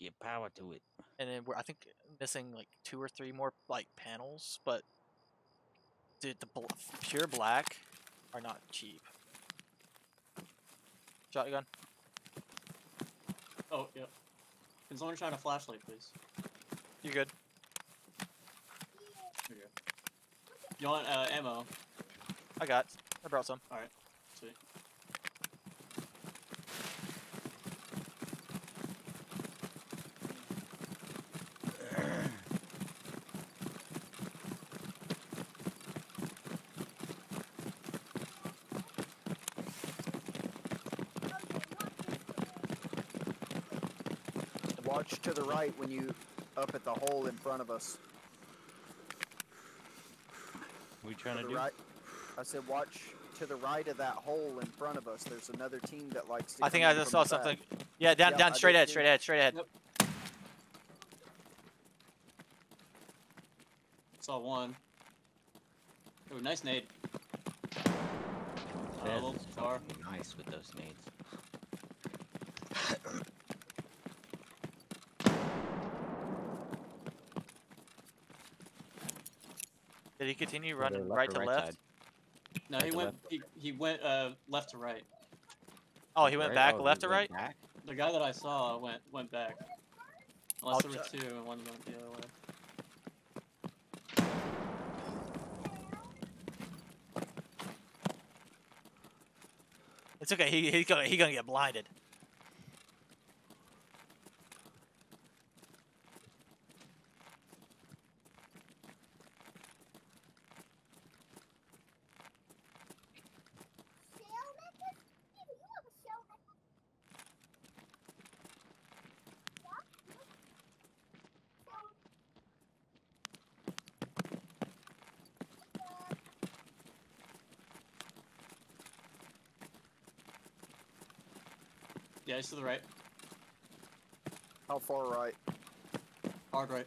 Give power to it. And then we're, I think, missing like 2 or 3 more like panels, but dude, the pure black are not cheap. Shotgun. Oh, yep. Can someone shine a flashlight, please? You good? There you go. You want ammo? I got. I brought some. All right. Sweet. Watch to the right when you up at the hole in front of us. What are you trying to do? Right, I said watch to the right of that hole in front of us. There's another team that likes to. I think I just saw something. Yeah, down, straight ahead, straight ahead, straight ahead. Yep. Saw one. Ooh, nice nade. Nice with those nades. Did he continue running right to left? No, he went left to right. Oh, he went back left to right? The guy that I saw went back. Unless there were 2 and one went the other way. It's okay, he's gonna get blinded. Yeah, he's to the right. How far right? Hard right.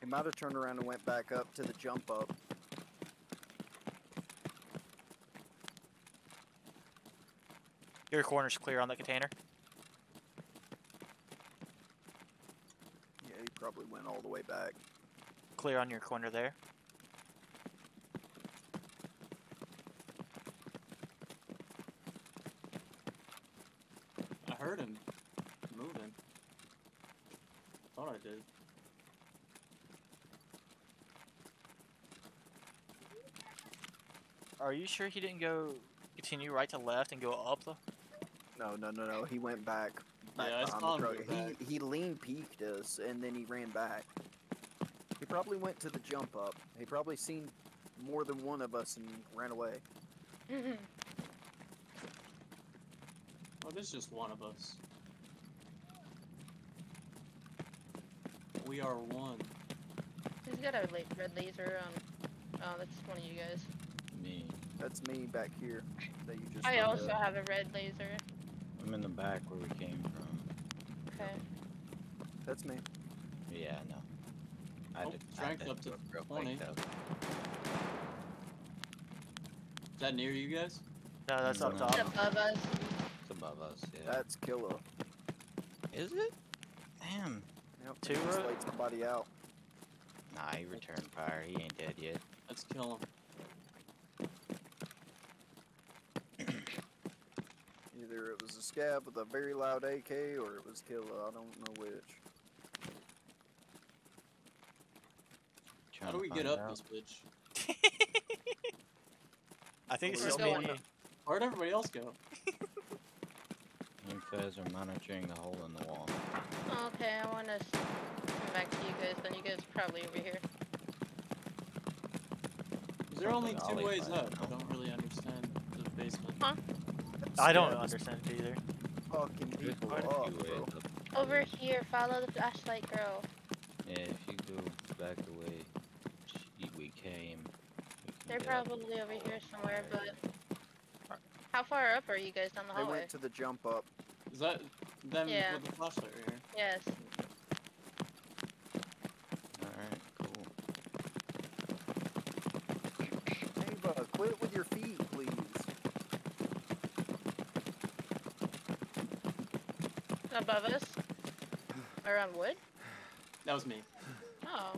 He might have turned around and went back up to the jump up. Your corner's clear on that container. Yeah, he probably went all the way back. Clear on your corner there. I heard him moving. Thought I did. Are you sure he didn't go continue right to left and go up though? No. He went back. Yeah, he lean peeked us and then he ran back. He probably went to the jump up. He probably seen more than one of us and ran away. Well, there's just one of us. We are one. He's got a red laser. Oh, that's one of you guys. Me. That's me back here. That you just I also have a red laser. I'm in the back where we came from. Okay. That's me. Yeah, no. I know. Dragged up to 20. Is that near you guys? No, that's up top. It's above us. It's above us, yeah. That's Killa. Is it? Damn. Nope, two rows. Laid somebody out. Nah, he returned fire. He ain't dead yet. Let's kill him. Either it was a scab with a very loud AK, or it was Killa. I don't know which. How do we get up this bitch? I think it's just me. Where'd everybody else go? You guys are monitoring the hole in the wall. Okay, I want to come back to you guys. Then you guys are probably over here. Is there only 2 ways up? I don't really understand the basement. Huh? I don't understand it either. Fucking people up, bro. Over here, follow the flashlight girl. Yeah, if you go back the way we came. They're probably over here somewhere, but... How far up are you guys down the hallway? They went to the jump up. Is that them with the flashlight right here? Yes. Alright, cool. Kiba, quit with your feet, please. Above us? Or on wood? That was me. Oh.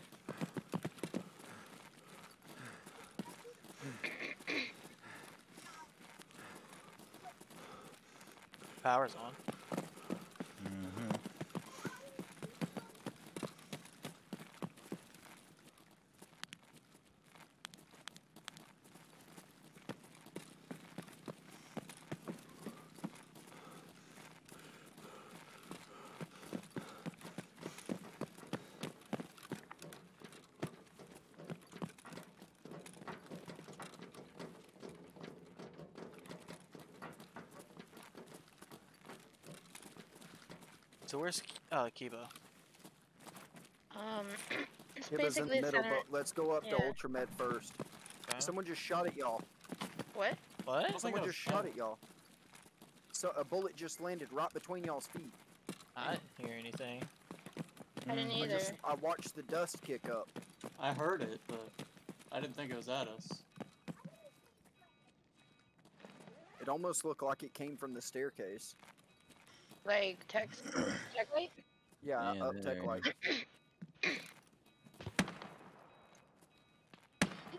Power's on. Mm-hmm. So where's Kiba? It's Kiba's in the middle, but let's go up to Ultramed first. Okay. Someone just shot at y'all. What? What? Someone just shot at y'all. So a bullet just landed right between y'all's feet. I didn't hear anything. I didn't either. I watched the dust kick up. I heard it, but I didn't think it was at us. It almost looked like it came from the staircase. Like, tac light? Yeah, yeah, up tac light.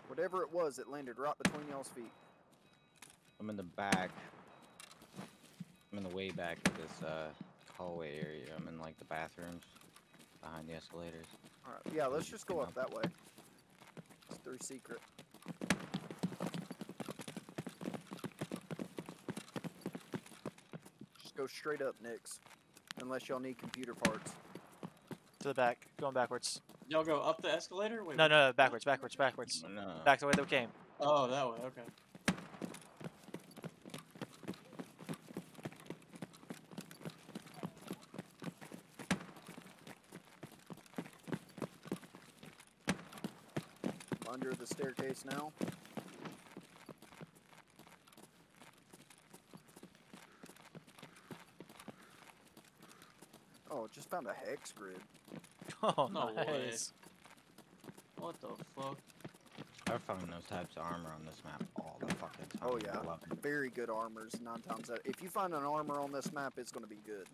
Whatever it was, it landed right between y'all's feet. I'm in the back. I'm in the way back of this hallway area. I'm in, like, the bathrooms behind the escalators. Alright, yeah, let's just go up that way. It's through secret. Go straight up, Nyx. Unless y'all need computer parts. To the back. Going backwards. Y'all go up the escalator? Wait, no, backwards. No. Back the way they came. Oh, that way, okay. Under the staircase now. Just found a hex grid. Oh, no nice. Way. What the fuck? I found those types of armor on this map all the fucking time. Oh, yeah. Very good armors, 9 times out. If you find an armor on this map, it's going to be good.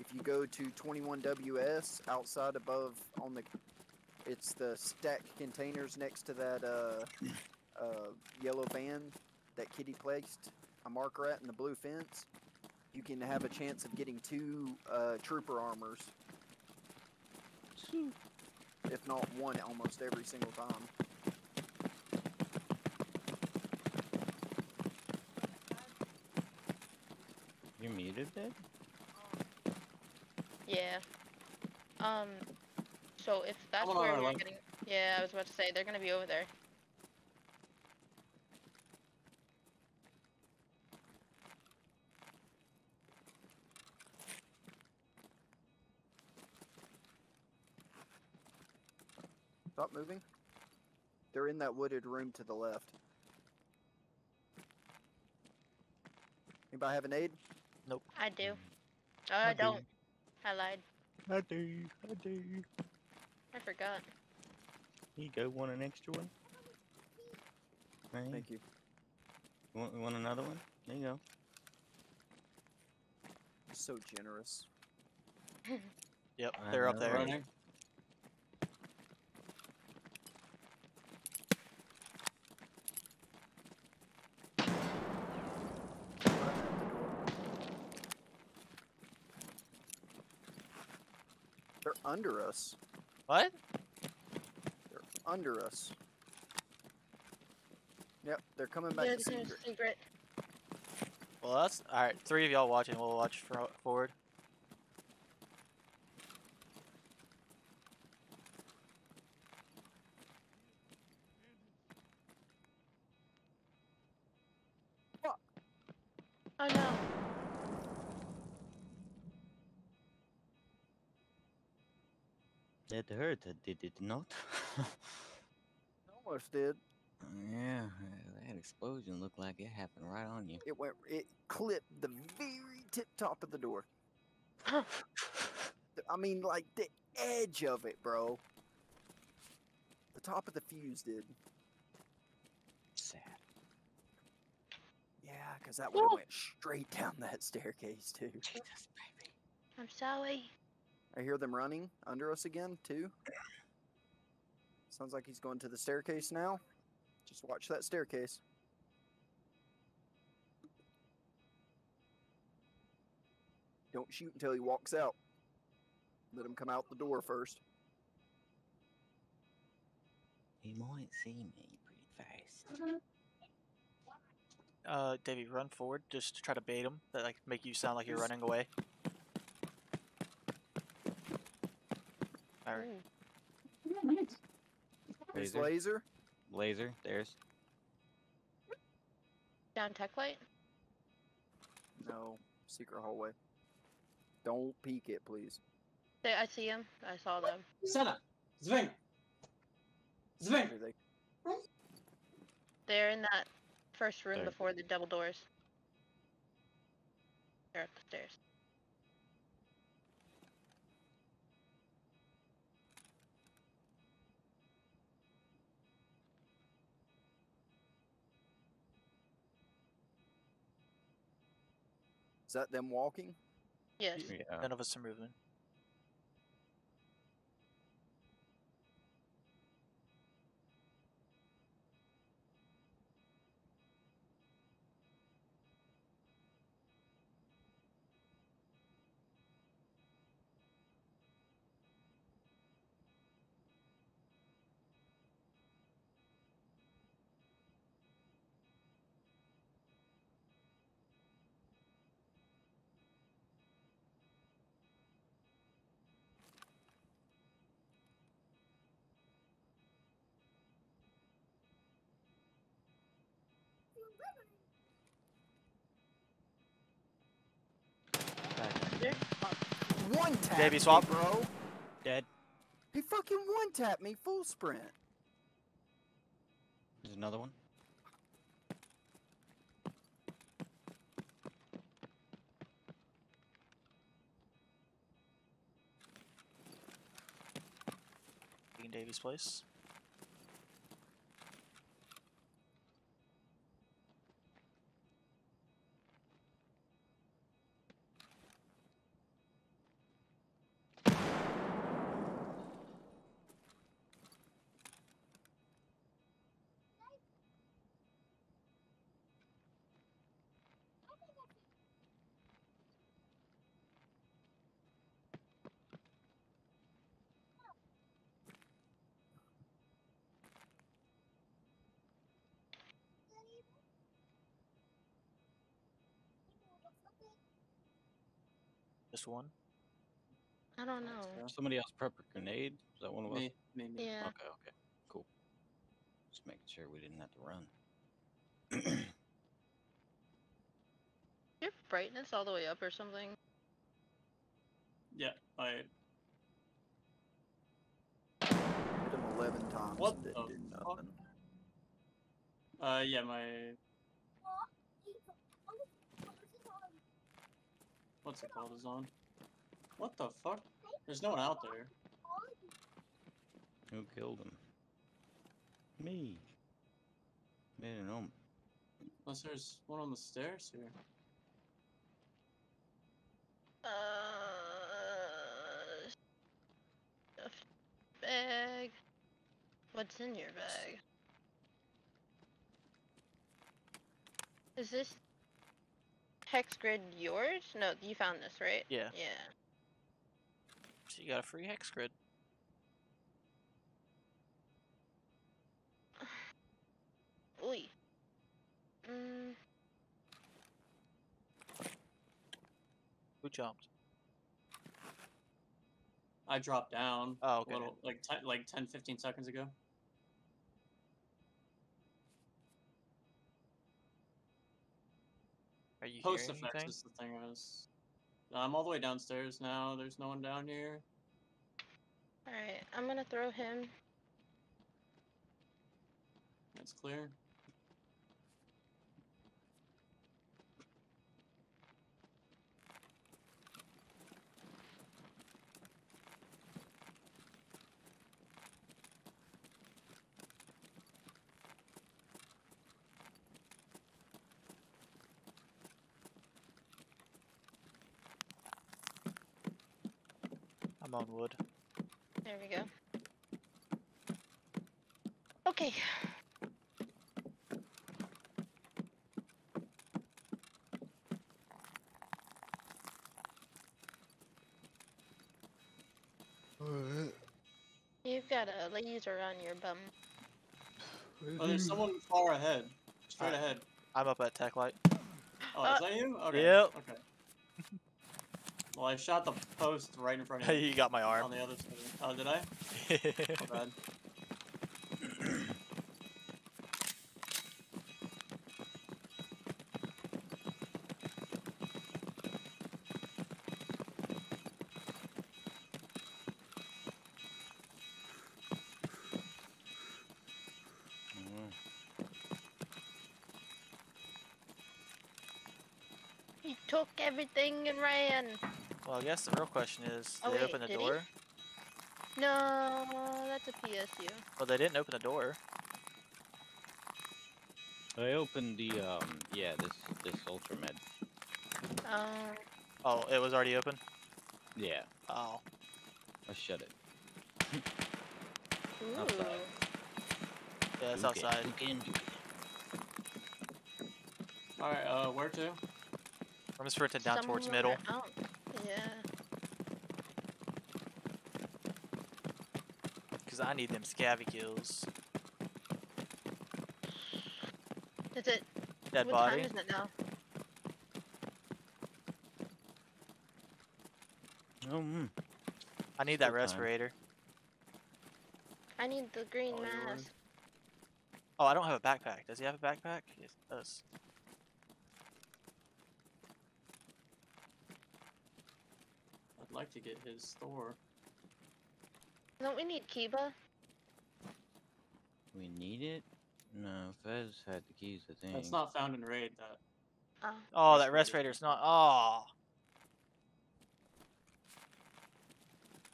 If you go to 21WS, outside above on the... It's the stacked containers next to that yellow van that Kitty placed. A mark rat in the blue fence, you can have a chance of getting 2 trooper armors. If not one, almost every single time. You muted it? Yeah. So if that's where we're getting... Yeah, I was about to say, they're gonna be over there. Stop moving. They're in that wooded room to the left. Anybody have an aid? Nope. I do. Oh, I don't. Do. I lied. I do. I forgot. Here you go. Want an extra one? Right. Thank you. Want another one? There you go. So generous. Yep, they're up there. Running. Under us. What? They're under us. Yep, they're coming back to secret. Well, that's... Alright, 3 of y'all watching. We'll watch forward. Fuck! Oh no. That hurt, did it not? Almost did. Yeah, that explosion looked like it happened right on you. It went. It clipped the very tip top of the door. I mean, like the edge of it, bro. The top of the fuse did. Sad. Yeah, because that would have went straight down that staircase too. Jesus, baby. I'm sorry. I hear them running under us again too. Sounds like he's going to the staircase now. Just watch that staircase. Don't shoot until he walks out. Let him come out the door first. He might see me pretty fast. Davey, run forward just to try to bait him. That like make you sound like you're running away. All right. There's laser. Laser, there's. Down tac light? No, secret hallway. Don't peek it, please. There, I see him. I saw them. Sena! Zwing! Zwing! They're in that first room before the double doors. They're up the stairs. Is that them walking? Yes. Yeah. None of us are moving. One tap. Davey, swap, bro. Dead. He fucking one tapped me full sprint. There's another one. In Davey's place. This one? I don't know. Somebody else prep a grenade? Is that one of us? Maybe. Yeah. Okay, okay. Cool. Just making sure we didn't have to run. Your brightness all the way up or something? Yeah, I hit him 11 times. What? Did nothing. Yeah, my. What's it called is on? What the fuck? There's no one out there. Who killed him? Me. I don't know. Unless there's one on the stairs here. Bag. What's in your bag? Is this hex grid yours? No, you found this, right? Yeah. Yeah. So you got a free hex grid. Oi. Who jumped? I dropped down. Oh, okay. A little, like 10, 15 seconds ago. Are you Post effects is the thing I was. I'm all the way downstairs now. There's no one down here. Alright, I'm gonna throw him. That's clear. I'm on wood. There we go. Okay. You've got a laser on your bum. Oh, there's someone far ahead. Straight ahead. I'm up at tac light. Oh, is that you? Okay. Yep. Okay. Well, I shot the post right in front of you. You got my arm. On the other side. Oh, did I? Oh, bad. He took everything and ran. Well, I guess the real question is, did they open the door? No, that's a PSU. Well, they didn't open the door. They opened the, yeah, this Ultramed. Oh, it was already open? Yeah. Oh. I shut it. Ooh. Outside. Yeah, it's outside. Alright, where to? I'm just headed down towards middle. Out. Yeah. Because I need them scavvy kills. Is it? Dead what body? Time is it now? I need that respirator. I need the green mask. Oh, I don't have a backpack. Does he have a backpack? Yes, he does. I'd like to get his store. Don't we need Kiba? We need it? No, Fez had the keys, I think. That's not found in raid, that. Oh, that respirator's not. Oh!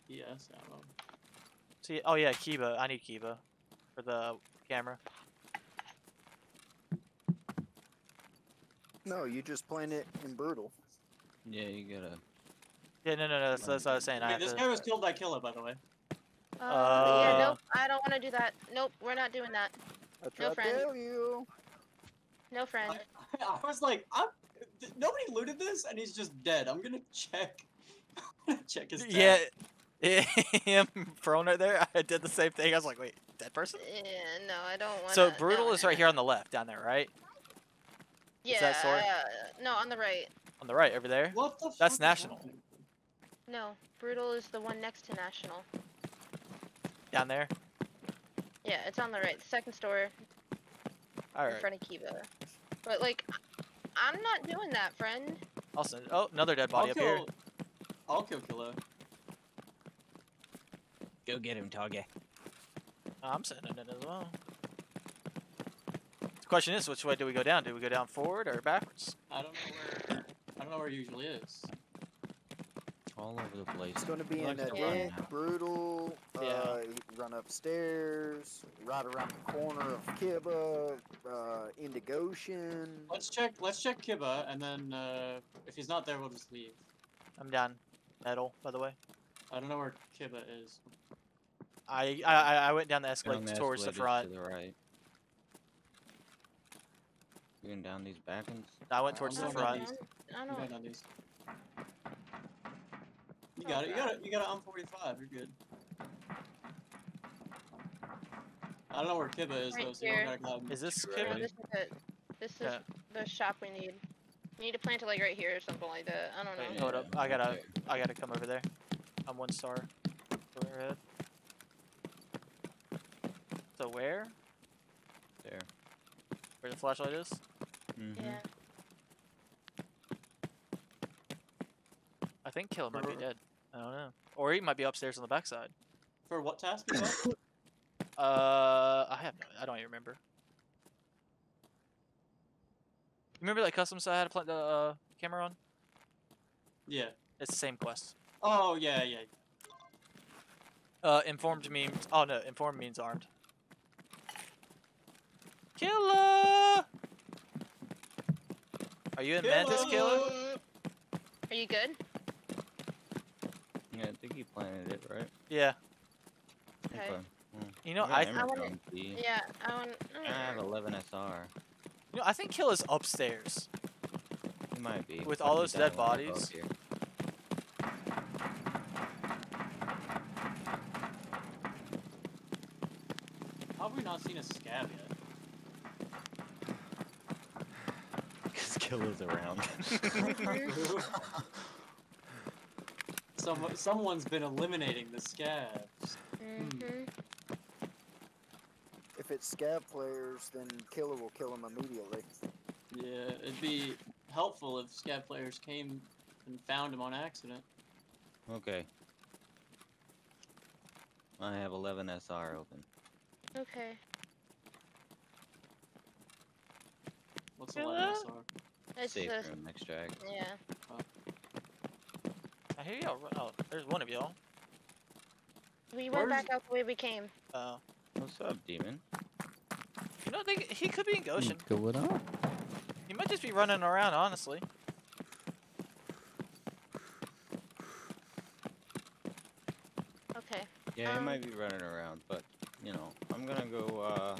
Yes, ammo. See, oh yeah, Kiba. I need Kiba for the camera. No, you just plant it in brutal. Yeah, you gotta. Yeah, no, that's what I was saying. Wait, this guy was killed by Killa, by the way. Yeah, nope, I don't want to do that. Nope, we're not doing that. No friend. You. No friend. I was like, nobody looted this, and he's just dead. I'm gonna check. Check his death. Yeah, him prone right there. I did the same thing. I was like, wait, dead person? Yeah, no, I don't want to. So brutal is right here on the left, down there, right? Yeah. Is that sword? No, on the right. On the right, over there? What the That's National. No, brutal is the one next to National. Down there? Yeah, it's on the right. Second store. Alright. In front of Kiba. But, like, I'm not doing that, friend. Also, oh, another dead body up here. I'll kill Killa. Go get him, Tage. I'm sending it as well. The question is, which way do we go down? Do we go down forward or backwards? I don't know where it usually is. All over the place. It's going to be in that end, brutal, run upstairs, right around the corner of Kiba, into Goshan. Let's check Kiba, and then if he's not there, we'll just leave. I'm down. Metal, by the way. I don't know where Kiba is. I went down the escalator towards the front. To the right. You went down these back ends? I went towards the front. I don't know. You got it. You got it on 45. You're good. I don't know where Kiba is though. So you don't gotta Is this Kiba? No, this is the shop we need. You need to plant it like right here or something like that. I don't know. Wait, hold up. I gotta come over there. I'm one star. Overhead. So where? There. Where the flashlight is? Mm-hmm. Yeah. I think Killa might be dead. I don't know. Or he might be upstairs on the backside. For what task? I don't even remember. Remember that custom site I had the camera on? Yeah. It's the same quest. Oh, yeah, yeah. Informed means... Oh, no. Informed means armed. Killa! Are you in Killa! Mantis, Killa? Are you good? Yeah, I think he planted it, right? Yeah. Okay. You know, I have 11 SR. You know, I think Killa's upstairs. He might be. With all those dead bodies. How have we not seen a scab yet? Because Killa's around. Someone's been eliminating the scabs. Mm-hmm. If it's scab players, then Killa will kill them immediately. Yeah, it'd be helpful if scab players came and found him on accident. Okay. I have 11 SR open. Okay. What's 11 SR? It's safe room extract. Yeah. Oh. I hear y'all run. Oh, there's one of y'all. We went back out the way we came. Oh. What's up, demon? You know, he could be in Goshen. What's going on? He might just be running around, honestly. Okay. Yeah, he might be running around, but, you know, I'm gonna go,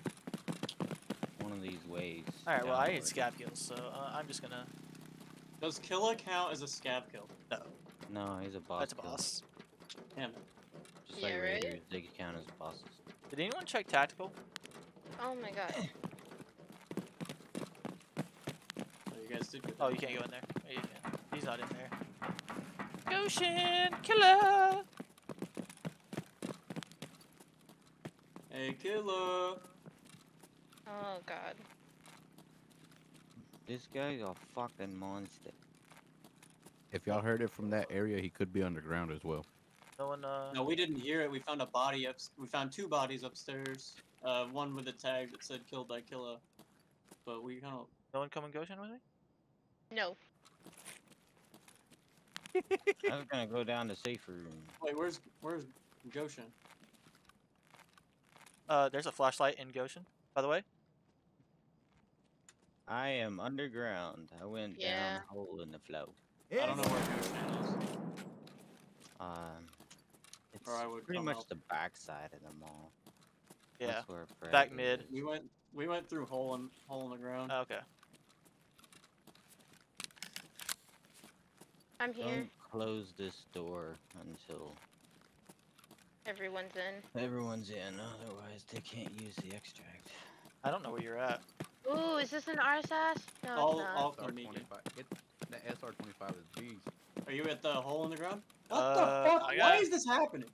one of these ways. Alright, well, I hate scab kills, so, I'm just gonna... Does Killa count as a scab kill? No. No, he's a boss. That's a boss. Damn. Just like raiders, they can count as bosses. Did anyone check tactical? Oh my god. Oh, you guys did. Oh, you can't go in there. Oh, you can. He's not in there. Goshen, Killa. Hey, Killa. Oh god. This guy's a fucking monster. If y'all heard it from that area, he could be underground as well. No one, no, we didn't hear it. We found a body up. We found two bodies upstairs. One with a tag that said "killed by Killa," but we kind of. No one coming Goshen with me? No. I was gonna go down to safer room. Wait, where's Goshen? There's a flashlight in Goshen, by the way. I am underground. I went down a hole in the flow. I don't know where Goshen is. It's pretty much the backside of the mall. Yeah, back mid. We went through hole in the ground. Okay. I'm here. Don't close this door until everyone's in. Everyone's in, otherwise they can't use the extract. I don't know where you're at. Ooh, is this an RSS? No, all it's not. The SR-25 is beast. Are you at the hole in the ground? What the fuck? Why is this happening?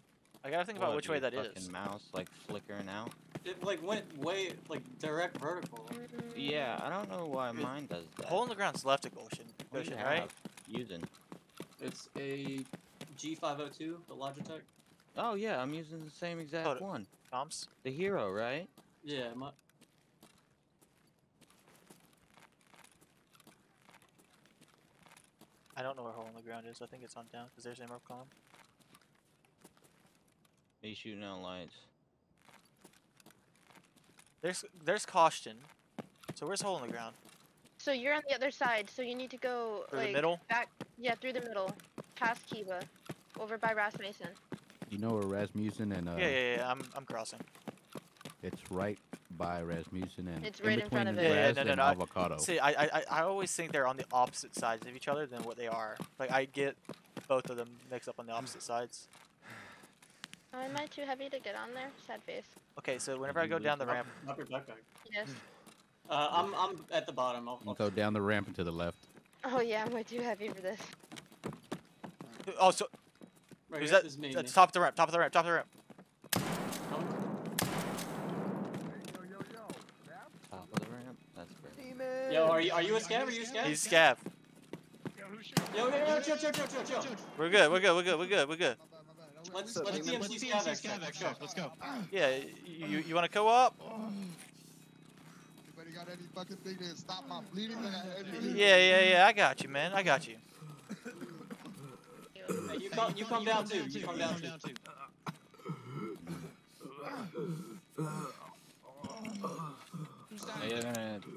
I gotta think about which way that is. Fucking mouse, like, flickering out. It, like, went way, like, direct vertical. Yeah, I don't know why mine does that. Hole in the ground's left of Goshen, right? Using. It's a G502, the Logitech. Oh, yeah, I'm using the same exact one. Comps? The Hero, right? Yeah, I don't know where hole in the ground is. I think it's on down because there's emerald column. He's shooting out lights. There's caution. So where's hole in the ground? So you're on the other side. So you need to go through the middle. Back, yeah, through the middle, past Kiba, over by Rasmussen. You know where Rasmussen and yeah. I'm crossing. It's right by Rasmussen and it's right in front of it. Yeah, avocado. See, I always think they're on the opposite sides of each other than what they are. Like, I get both of them mixed up on the opposite sides. Oh, am I too heavy to get on there? Sad face. Okay, so whenever I go down the ramp, up your backpack. Yes. I'm at the bottom. I'll go down the ramp and to the left. Oh yeah, I'm way too heavy for this. Oh, so right, is that me? That's top of the ramp. Top of the ramp. Top of the ramp. Yo, are you a scab? Are you a scab? He's a scab. Yo, chill. We're good. We're good. We're good. We're good. We're good. Let's DMT Calic. Let's go. Yeah, you want to co-op? Anybody got any fucking thing to stop my bleeding? Yeah. I got you, man. I got you. Hey, you come down too.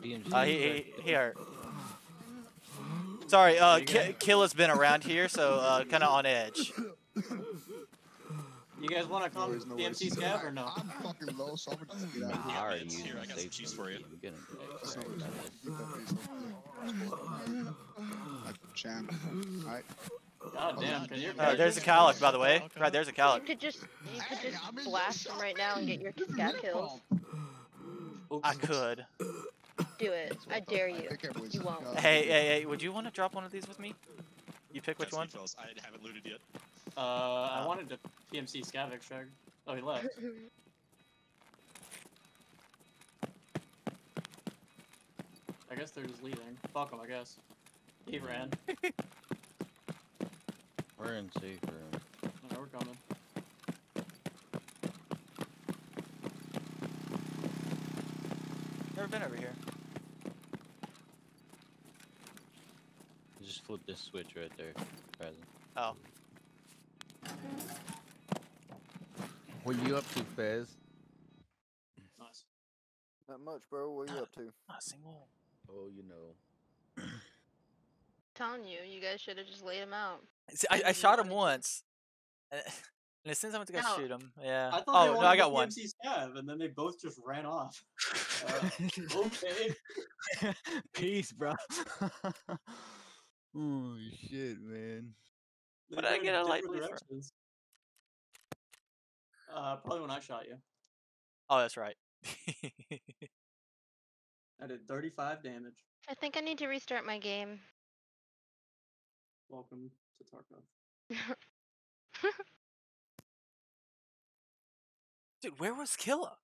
He hurt. Sorry, Killa's been around here, so kind of on edge. You guys want to come to DMT Scav or no? I'm fucking low, so I'm gonna just get out of here. Alright, here, I got some cheese for you. Alright. God damn, there's a Calic, by the way. Okay. Right, there's a Calic. You could just blast him right now and get your scat kills. I could. Do it. I dare you. You won't. Hey, would you want to drop one of these with me? You pick which one? I haven't looted yet. I wanted to PMC scavenge. Oh, he left. I guess they're just leaving. Fuck him, I guess. He ran. We're in safe room. Alright, we're coming. Never been over here. You just flip this switch right there. Oh. What are you up to, Fez? Nice. Not much, bro. What are you up to? Not a single. Oh, you know. Telling you, you guys should have just laid him out. See, I shot him once, and as soon as I went to go shoot him, yeah. I thought I got one. And then they both just ran off. Okay. Peace, bro. Oh shit, man. What did I get a light blue from? Probably when I shot you. Oh, that's right. I did 35 damage. I think I need to restart my game. Welcome to Tarkov. Dude, where was Killa?